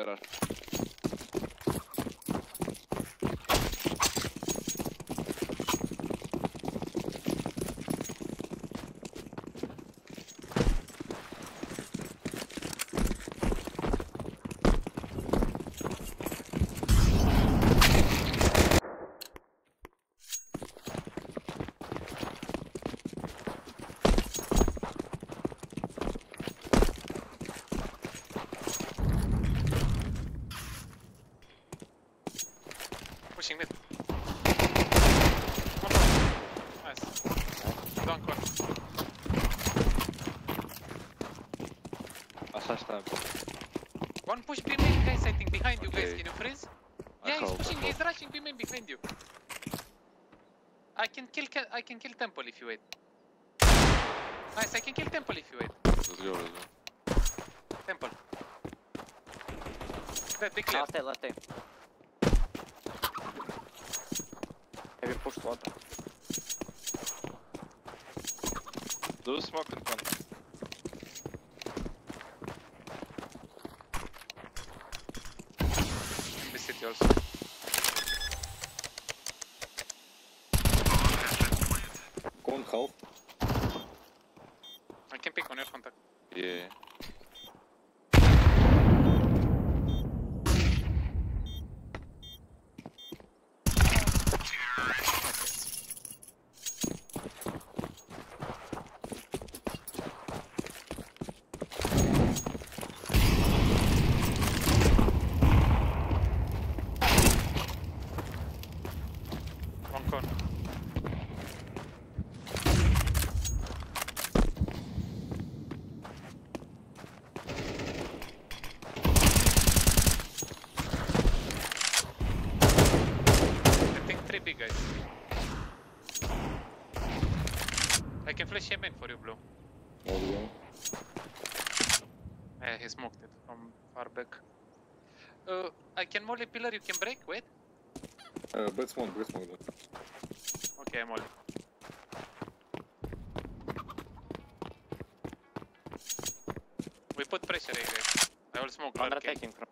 koyarlar. Pushing mid. Nice. I'm down corner. One push B main, guys, I think. Behind you, guys. Can you freeze? Yeah, he's pushing. He's rushing B main behind you. I can kill Temple if you wait. Nice, I can kill Temple if you wait. Let's go, let's go. Temple. Dead, be clear. Last day. Heavy push water. Do smoke and come. In the city also. Go on half. I can pick on your contact. Yeah. Guys, I can flash him in for you, Blue. Yeah, he smoked it from far back. I can molly pillar, you can break, wait. Bad smoke. Okay, I'm molly. We put pressure here, guys. I will smoke. I'm attacking from.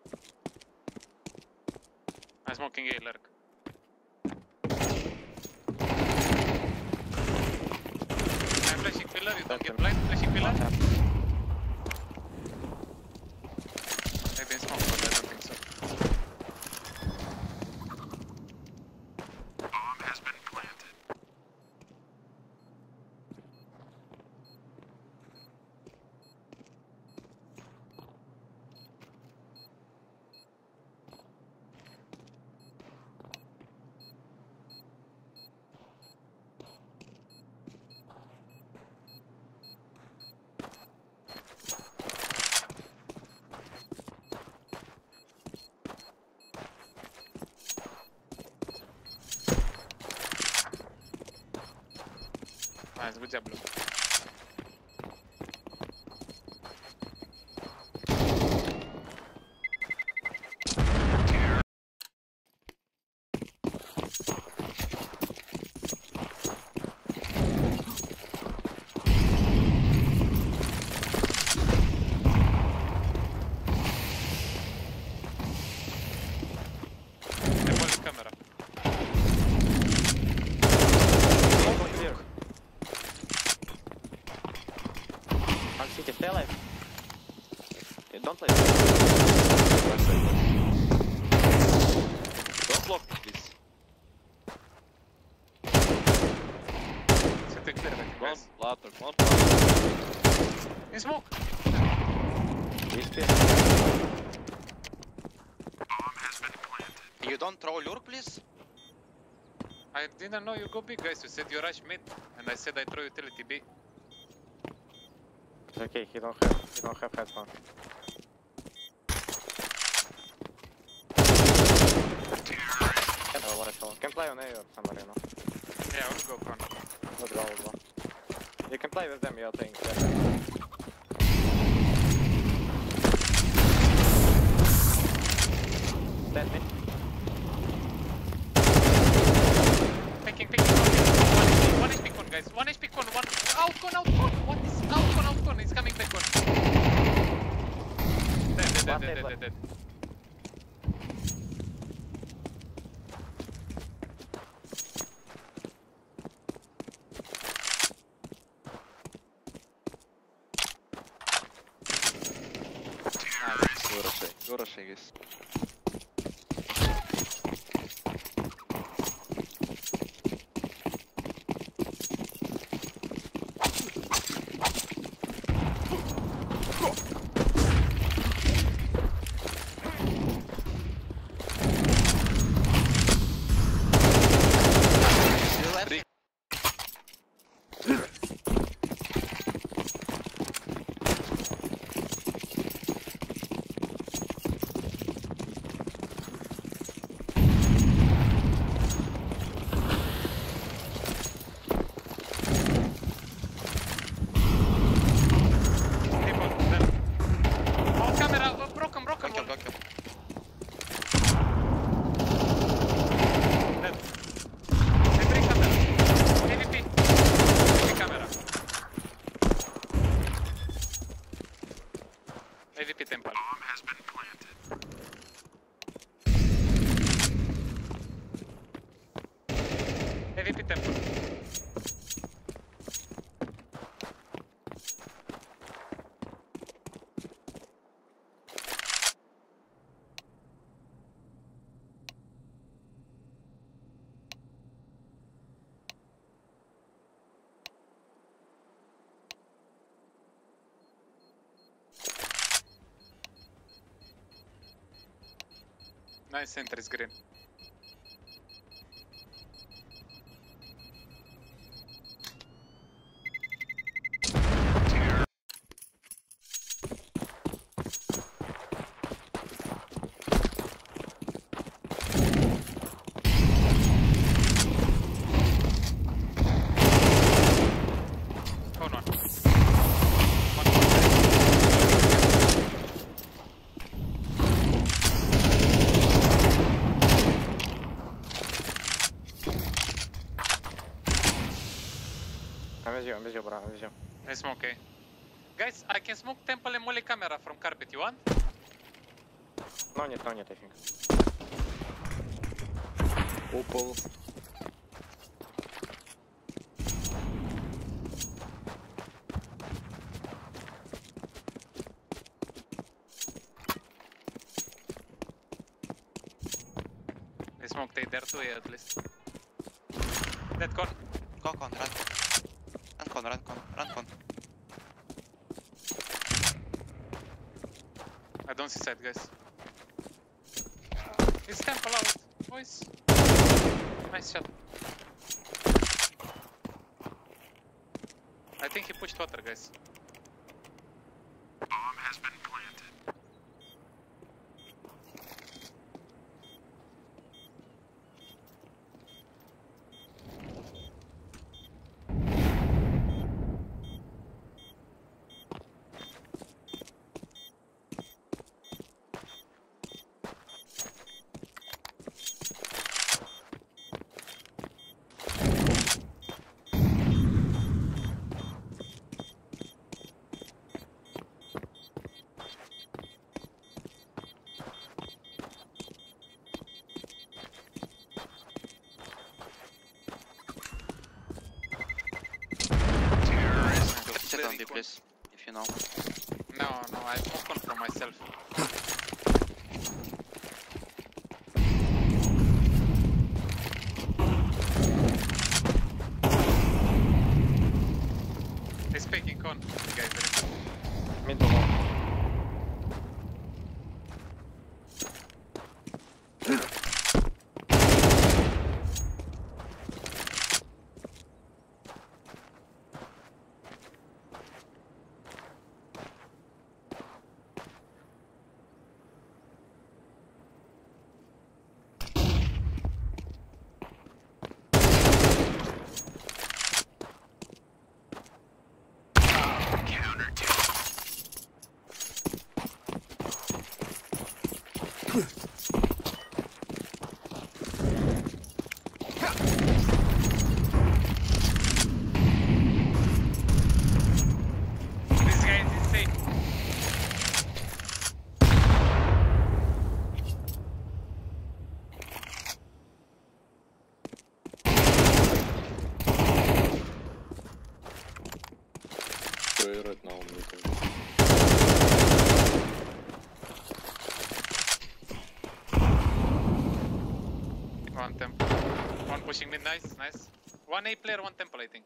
I'm smoking a lurk. You don't get blind, flashing pillar. Maybe it's not, but I don't think so. Bomb has been planted. Nice, good job, Blue. Stay alive. Yeah, don't play. Don't block, please. Set a clear back. One ladder. In smoke. He's dead. Bomb has been planted. You don't throw lure, please? I didn't know you go big, guys. You said you rush mid, and I said I throw utility B. Okay, he don't have headphone. Can play on A or somebody, no? Yeah, I will go front. Let's go. You can play with them, I think. Yeah. Dead mid. Picking. One HP con, guys. One HP con. One out con. What is out con? It's coming back on. Dead. görösség is. Nice center is green. I'm busy. I smoke, okay. Guys, I can smoke temple and molly camera from carpet, you want? No need, I think. Opal. They smoked it there too, yeah, at least. Dead con. Con, right? Run con. I don't see side, guys. It's temple out, boys. Nice shot. I think he pushed water, guys. Bomb has been planted. Please, if you know. No, I'm open for myself. He's picking con, guys. Mid below. Right now, I'm looking. One temple. One pushing mid, nice, nice. One A player, one temple, I think.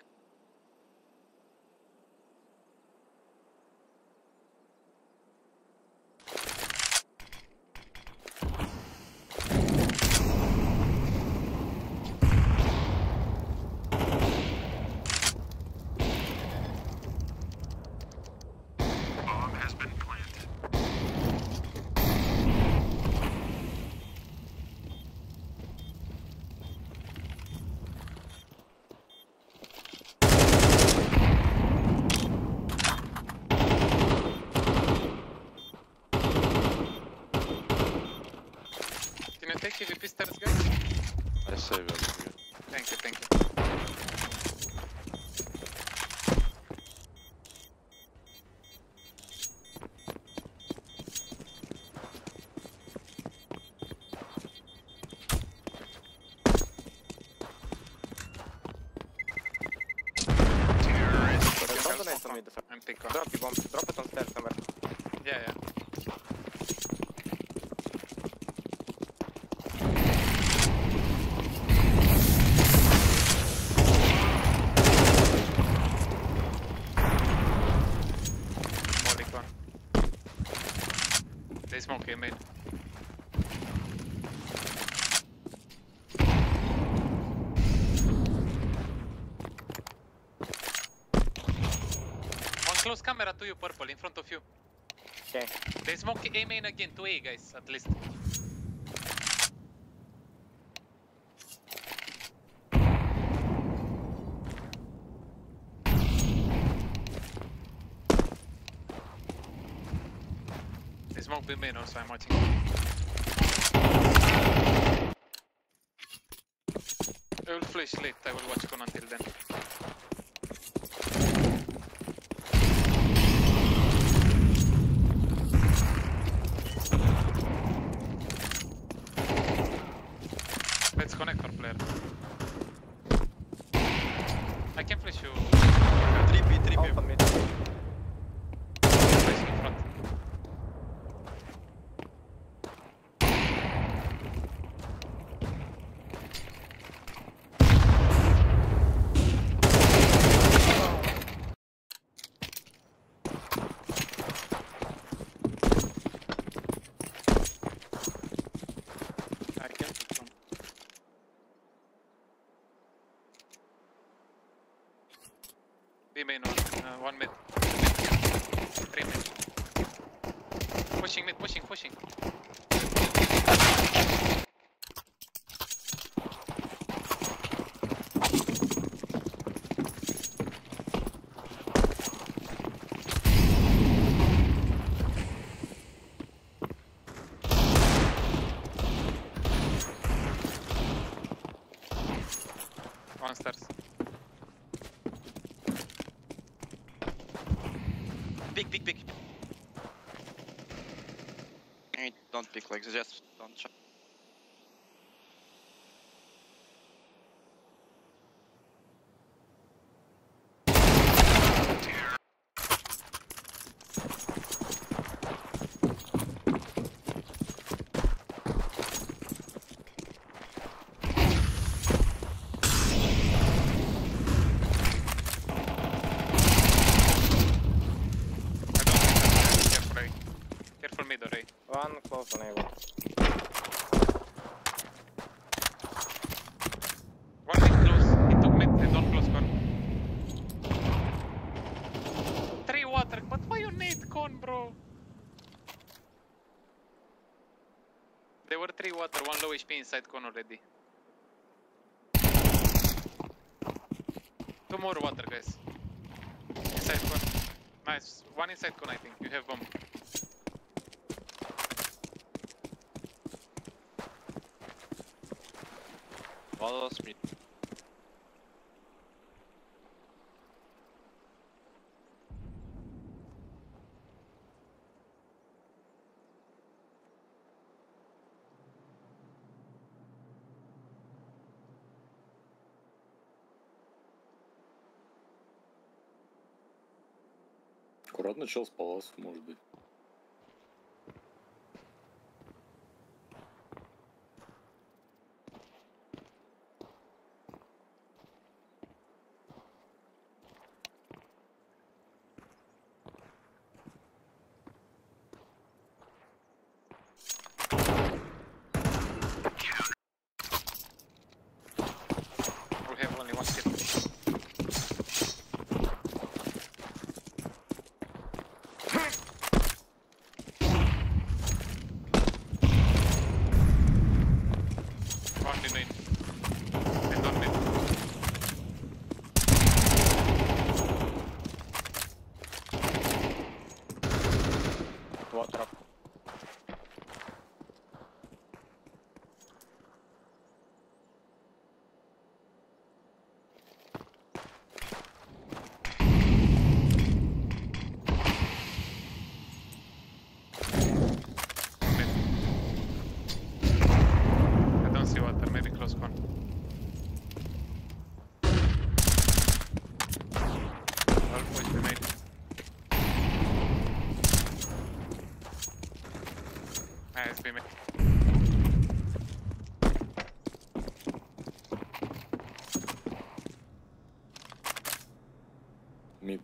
Take TVP stairs, guys. I save it. Thank you, thank you. I'm picking up. Drop the bomb. Drop it on stairs somewhere. Yeah, yeah. They smoke him in. One close camera to you, purple, in front of you. Okay. They smoke A main again, 2A guys, at least. Smoke the main also, I'm watching. I will flash late, I will watch Con until then. Let's connect our player. I can flash you. 3B. Main on, 1 mid. 3 mid. Pushing mid, pushing. On stairs. Pick. Don't pick like this, just don't shot. One close on A1. One mid close, he took mid, they don't close Con. 3 water, but why you need Con, bro? There were 3 water, 1 low HP inside Con already. 2 more water, guys. Inside Con. Nice, 1 inside Con, I think. You have bomb. Follow us, mid. Аккуратно, чел с палас, может быть. beaming. Mid.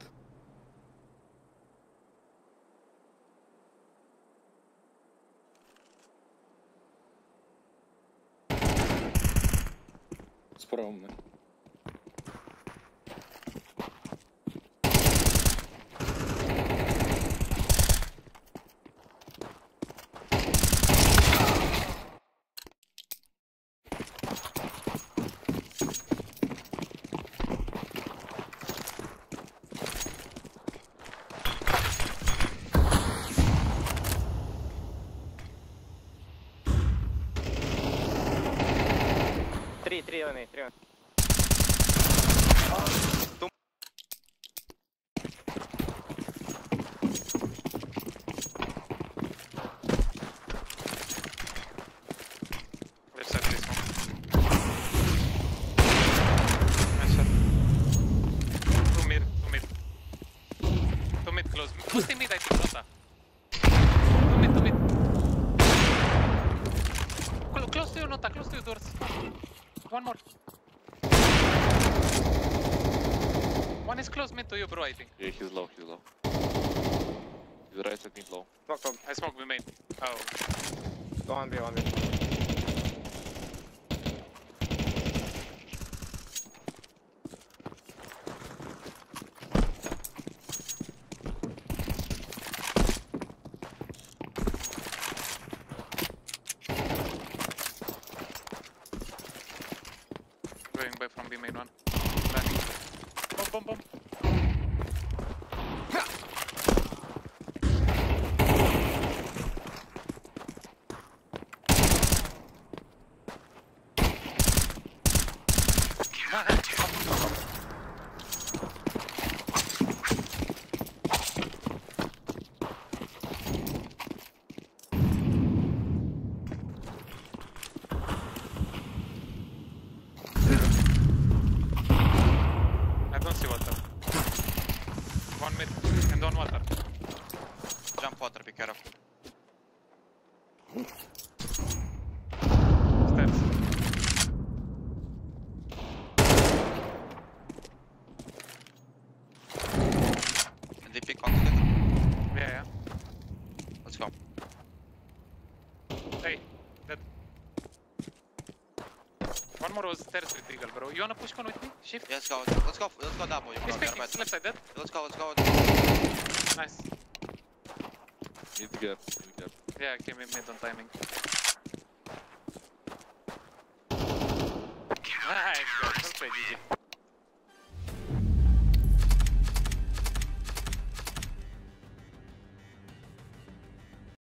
Справа мне. Три он, три он. One is close mid to you, bro, I think. Yeah, he's low, he's low. He's right at mid low. Knocked on. I smoked with main. Oh. 1v1v. Going back from B main one. Bomb, bomb, bomb. One more was stairs with Eagle, bro. You wanna push con with me? Shift? Yeah, let's go. Let's go. Let's go double. He's picking. Left side dead. Let's go. Let's go. Nice. Mid gap. Mid gap. Yeah, I came in mid on timing. Nice, bro. Don't play GG.